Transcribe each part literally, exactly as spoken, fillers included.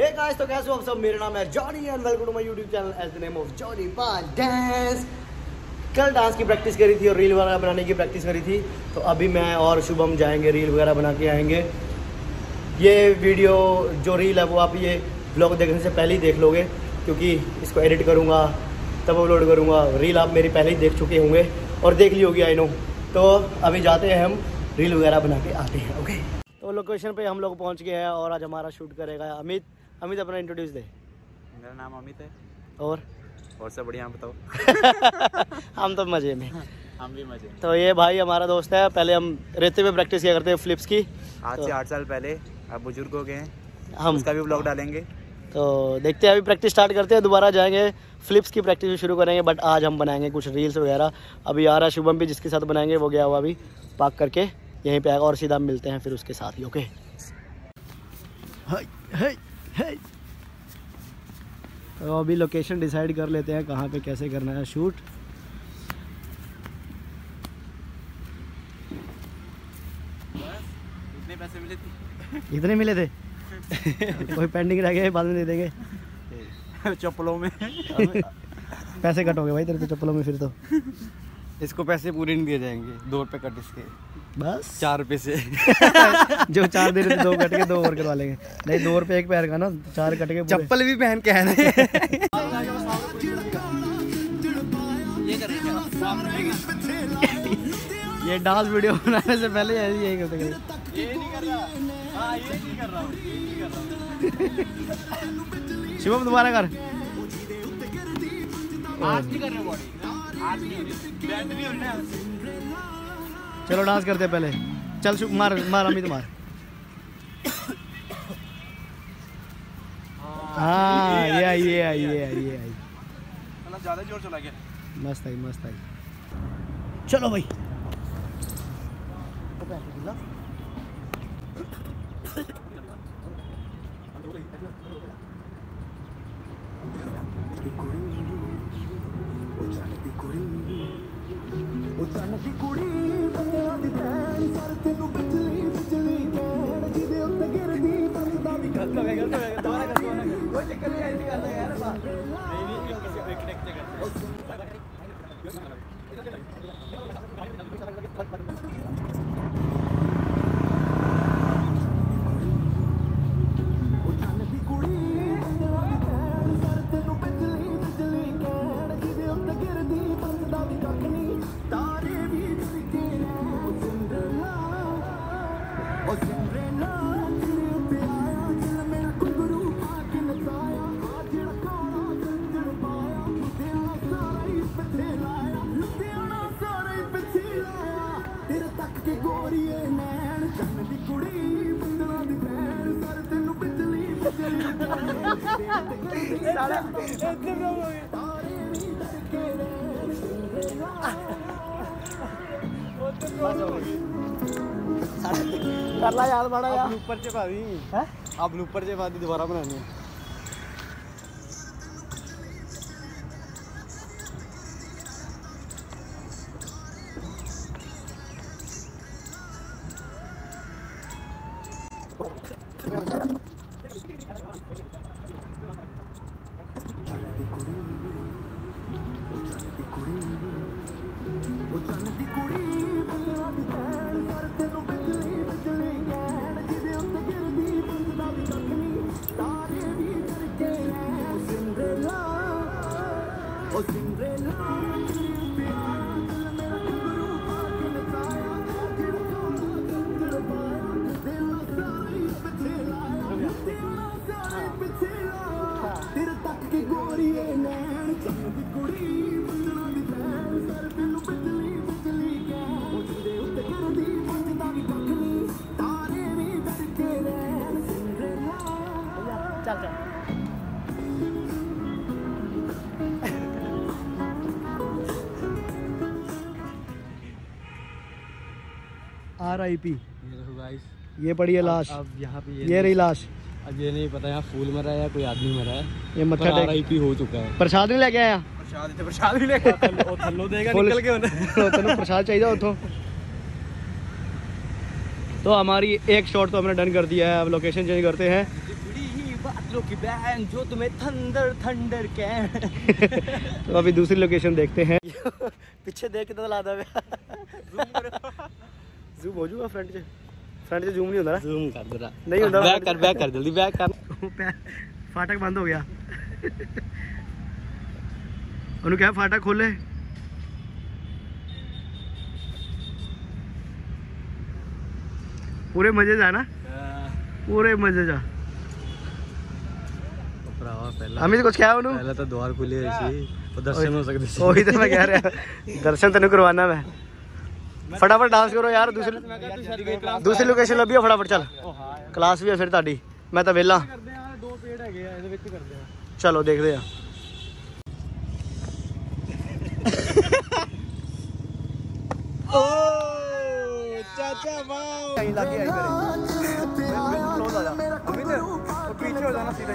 Hey guys, तो कैसे हो आप सब। मेरा नाम है Johnny and welcome to my YouTube channel as the name of Johnny Pal dance. कल डांस की प्रैक्टिस करी थी और रील वगैरह बनाने की प्रैक्टिस करी थी, तो अभी मैं और शुभम जाएंगे रील वगैरह बना के आएंगे। ये वीडियो जो रील है वो आप ये ब्लॉग देखने से पहले ही देख लोगे, क्योंकि इसको एडिट करूँगा तब अपलोड करूँगा। रील आप मेरी पहले ही देख चुके होंगे और देख ली होगी, आई नो। तो अभी जाते हैं, हम रील वगैरह बना के आते हैं। ओके, तो लोकेशन पे हम लोग पहुंच गए हैं और आज हमारा शूट करेगा अमित। अमित अपना इंट्रोड्यूस दे। मेरा नाम अमित है। और और सब बढ़िया, बताओ। हम तो मज़े में। हम भी मज़े। तो ये भाई हमारा दोस्त है, पहले हम रेते पे प्रैक्टिस किया करते हैं फ्लिप्स की, आज तो से आठ साल पहले। अब बुजुर्ग हो गए हैं, हम उसका भी ब्लॉग डालेंगे। तो देखते हैं, अभी प्रैक्टिस स्टार्ट करते हैं, दोबारा जाएंगे फ्लिप्स की प्रैक्टिस भी शुरू करेंगे। बट आज हम बनाएंगे कुछ रील्स वगैरह। अभी आ रहा शुभम भी, जिसके साथ बनाएंगे वो गया हुआ अभी पार्क करके, यहीं पे आएगा और सीधा मिलते हैं फिर उसके साथ ही। ओके, तो अभी लोकेशन डिसाइड कर लेते हैं कहाँ पे कैसे करना है शूट। इतने पैसे मिले थे इतने मिले थे कोई पेंडिंग रह गया, बाद में दे देंगे। चप्पलों में पैसे कट हो गए भाई तेरे तो, चप्पलों में। फिर तो इसको पैसे पूरे नहीं दिए जाएंगे, दो रुपये कट इसके, बस चार रुपये से। जो चार दे रहे थे दो कट के दो और करवा लेंगे। नहीं, दो रुपये एक पैर का ना, चार कट के। चप्पल भी पहन के आने। ये डांस वीडियो बनाने से पहले यही करते हैं। ये नहीं कर रहा, हाँ ये नहीं कर रहा, ये नहीं कर रहा। शिवम दोबारा कर। आज नहीं कर रहे बॉडी, चलो डांस करते हैं पहले। चल शुभ, मार मार अमित मार। हाँ ये आई ये आई ये आई ये आई ज़्यादा जोर चला गया। मस्त आई मस्त आई। चलो भाई, करला यार बड़ा यार। ऊपर से भाभी हैं, आप ऊपर से भाभी दोबारा बनानी है। आर आई पी ये पड़ी है लाश। अब यहाँ पे ये, ये रही लाश। अब ये नहीं पता यहाँ फूल मरा है या कोई आदमी मरा है। ये मत्था आर आई पी हो चुका है। प्रसाद नहीं लेके आया, प्रसाद इतने प्रसाद नहीं लेके आया। थल्लो देगा निकल के उन्हें, तनु प्रसाद चाहिए उठो। तो हमारी एक शॉट तो हमने डन कर दिया है, अब लोकेशन चेंज करते हैं। की बैंड जो तुम्हें थंडर थंडर कैन। तो अभी दूसरी लोकेशन देखते हैं। पीछे देख के तो लादा जूम हो जूगा फ्रंट से, फ्रंट से जूम नहीं होता ना, जूम कर दो ना, नहीं होता, बैक कर बैक कर जल्दी बैक कर। फाटक बंद हो गया, उन्होंने क्या फाटक खोले। पूरे मजे जा ना, पूरे मजे जा। अमित कुछ क्या उन्होंने पहले तो द्वार खुली है इसी तो दर्शन हो सकते हैं। वही तो मैं कह रहा हूं, दर्शन तनु करवाना मैं। फटाफट डांस करो यार, दूसरी दूसरी लोकेशन लभी हो फटाफट चल। क्लास भी है फिर ताड़ी, मैं तो वेला। दो पेड़ है गया, ਇਹਦੇ ਵਿੱਚ ਕਰਦੇ ਆ। चलो देखते हैं। ओ चाचा वाओ कहीं लग गया इधर। अमित पीछे हो जाना सीधा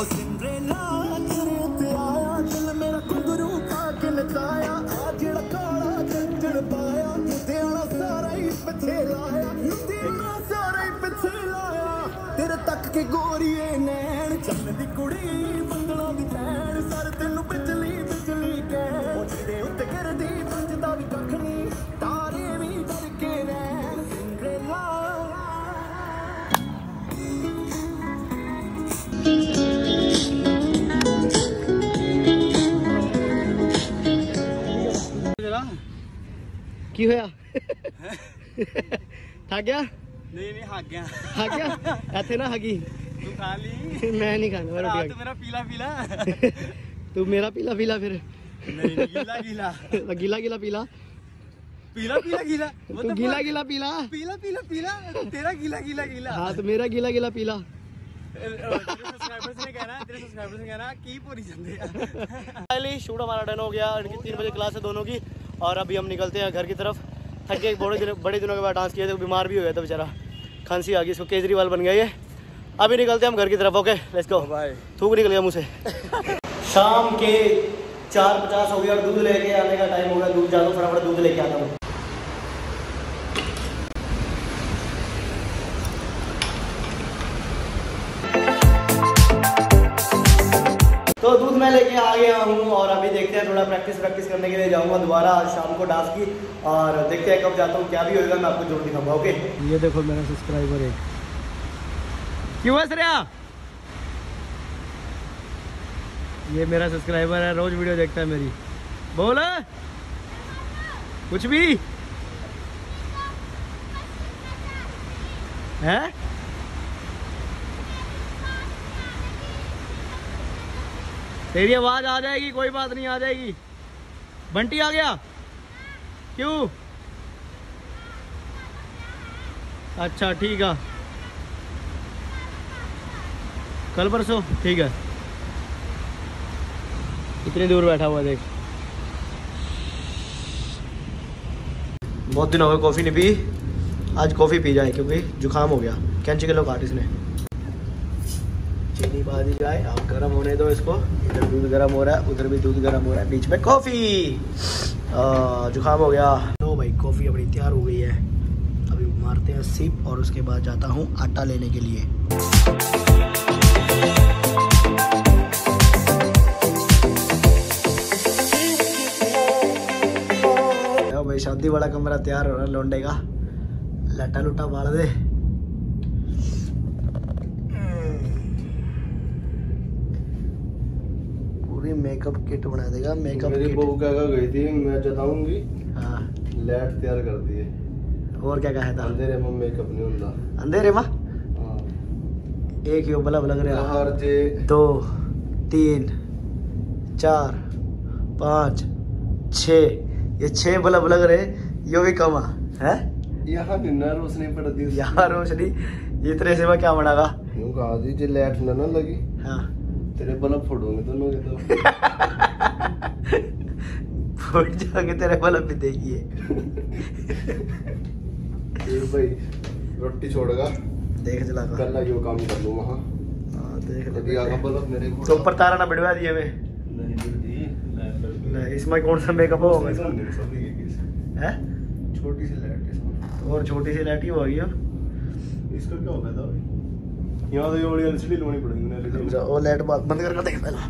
ओ सिमरेला तेरे ते आया दिल मेरा कुंगरू पाके नचाया, आज काला कंगन पाया तेरा सारा ही पीछे लाया, तेरा सारा ही पीछे लाया, तेरे तक के गोरीए नैन चल दी कुड़ी मंगला दी भैन सर तेनू बिजली बिजली कहन ओ तेरे उत्ते करदी पंजदा भी कख नहीं तारे भी डर के नैन सिमरेला। की होया थक गया? नहीं नहीं हाग गया हाग गया ऐसे ना हागी। तू खा ली? मैं नहीं खाना, मेरा तू मेरा पीला पीला तू मेरा पीला पीला फिर नहीं गीला गीला गीला गीला पीला पीला पीला गीला तू गीला गीला पीला पीला पीला पीला तेरा गीला गीला गीला। हाँ तो मेरा गीला गीला पीला। सब्सक्राइबर्स ने कहना तेरे सब्सक्राइबर्स ने कहना की पूरी जंदे यार। पहले शूट हमारा डन हो गया, इनकी तीन बजे क्लास है दोनों की और अभी हम निकलते हैं घर की तरफ। थक के बड़े दिन, बड़े दिनों के बाद डांस किया था, बीमार भी हो गया था बेचारा, खांसी आ गई, इसको केजरीवाल बन गया ये। अभी निकलते हैं हम घर की तरफ। Okay let's go. बाय। थूक निकल गया मुँह से। शाम के चार पचास हो गया, दूध लेके आने का टाइम हो गया, दूध जाता हूँ फटाफट दूध लेके आता हूँ। तो दूध मैं लेके आ गया हूँ और अभी देखते हैं, थोड़ा प्रैक्टिस प्रैक्टिस करने के लिए जाऊँगा दोबारा शाम को डांस की, और देखते हैं कब जाता हूँ क्या भी होगा, मैं आपको जरूर दिखाऊंगा। ओके ये देखो मेरा सब्सक्राइबर है। क्यों हंस रहे आप? ये मेरा सब्सक्राइबर है, रोज वीडियो देखता है मेरी। बोल कुछ भी है। तेरी आवाज आ जाएगी, कोई बात नहीं, आ जाएगी। बंटी आ गया? क्यों? अच्छा ठीक है, कल परसों ठीक है। इतनी दूर बैठा हुआ देख, बहुत दिन हो गए कॉफी नहीं पी, आज कॉफी पी जाए क्योंकि जुकाम हो गया, कैंची के लोग आर्टिस्ट ने। चीनी बाजी जाए, आप गर्म होने दो इसको, इधर दूध गर्म हो रहा है, उधर भी दूध गर्म हो रहा है, बीच में कॉफ़ी। जुकाम हो गया। तो भाई कॉफ़ी अपनी तैयार हो गई है, अभी मारते हैं सिप और उसके बाद जाता हूँ आटा लेने के लिए। तो भाई शादी वाला कमरा तैयार हो रहा है लौंडे का, लटा लुटा मार दे। मेकअप किट बना देगा, मेकअप मेरी बहू क्या कह गई थी मैं जताऊंगी। हाँ लाइट तैयार कर दी है। और क्या कहा था? अंधेरे में मेकअप नहीं होता। अंधेरे में एक ही बल्ब लग रहा है, दो तीन चार पाँच छः, ये छः बल्ब लग रहे, यो भी कम है। यहाँ रोशनी पड़ती, यहाँ रोशनी इतने से मैं क्या बनागा। यूं कहा जी जे लाइट ना ना लगी हाँ तेरे बल्ब फोड़ूंगे दोनों के तो फोड़ जाके तेरे बल्ब भी देखिए भाई रोटी छोड़ेगा देख चला कर ला यो काम कर लूं वहां हां देख लगी आगा बल्ब मेरे को तो ऊपर तारा ना भिड़वा दिए वे नहीं भिड़दी ना इसमें कौन सा मेकअप होगा है छोटी सी लाइट इसमें और छोटी सी लाइट ही होगी इसका क्या होगा था यहां तो ये एलसीडी लोनी पड़ेगी ना लेकिन वो लाइट बंद करके देख पहला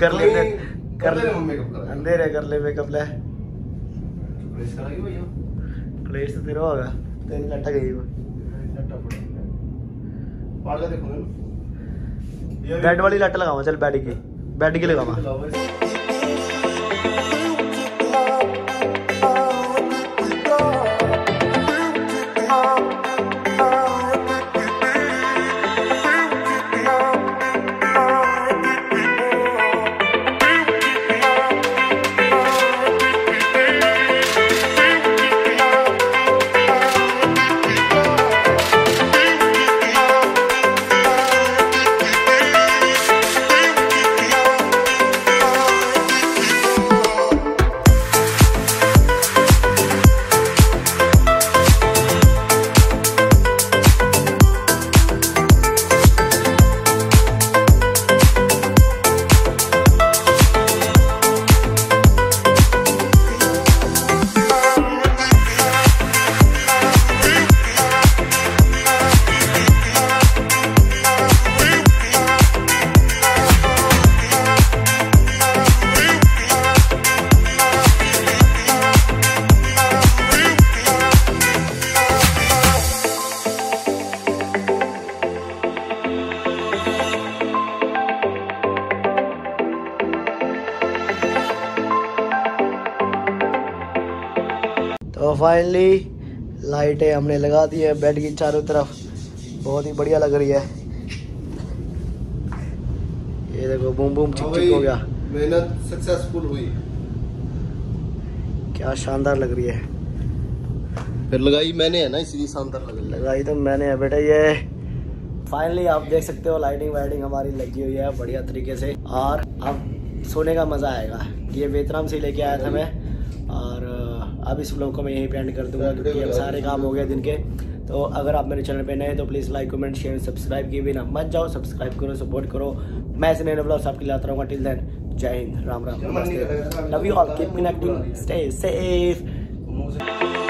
कर ले कर ले मेकअप कर अंधेरे कर ले मेकअप ले प्लेस करा के भैया प्लेस तो तेरा होगा तेरी लटा गई वो लटा पड़ेगा पाड़ का देखो ना बेड वाली लटा लगावा चल बेड की बेड की लगावा तो फाइनली लाइटें हमने लगा दी है बेड की चारों तरफ बहुत ही बढ़िया लग रही है। ये देखो बूम बूम चिक चिक हो गया। मेहनत सक्सेसफुल हुई। क्या शानदार लग रही है। फिर लगाई मैंने है ना इसलिए शानदार लग रही है। लगाई तो मैंने है बेटा ये। फाइनली आप देख सकते हो लाइटिंग वाइटिंग हमारी लगी हुई है बढ़िया तरीके से और अब सोने का मजा आएगा। ये वेतराम से लेके आया था मैं और अब इस व्लॉग को मैं यहीं पे एंड कर दूंगा क्योंकि अब सारे काम हो गए दिन के। तो अगर आप मेरे चैनल पे नए तो please like comment share subscribe किए बिना मत जाओ सब्सक्राइब करो सपोर्ट करो। मैं ऐसे नए नए व्लॉग्स आपके लिए लाता रहूँगा। टिल देन जय हिंद राम राम नमस्ते love you all keep connecting stay safe.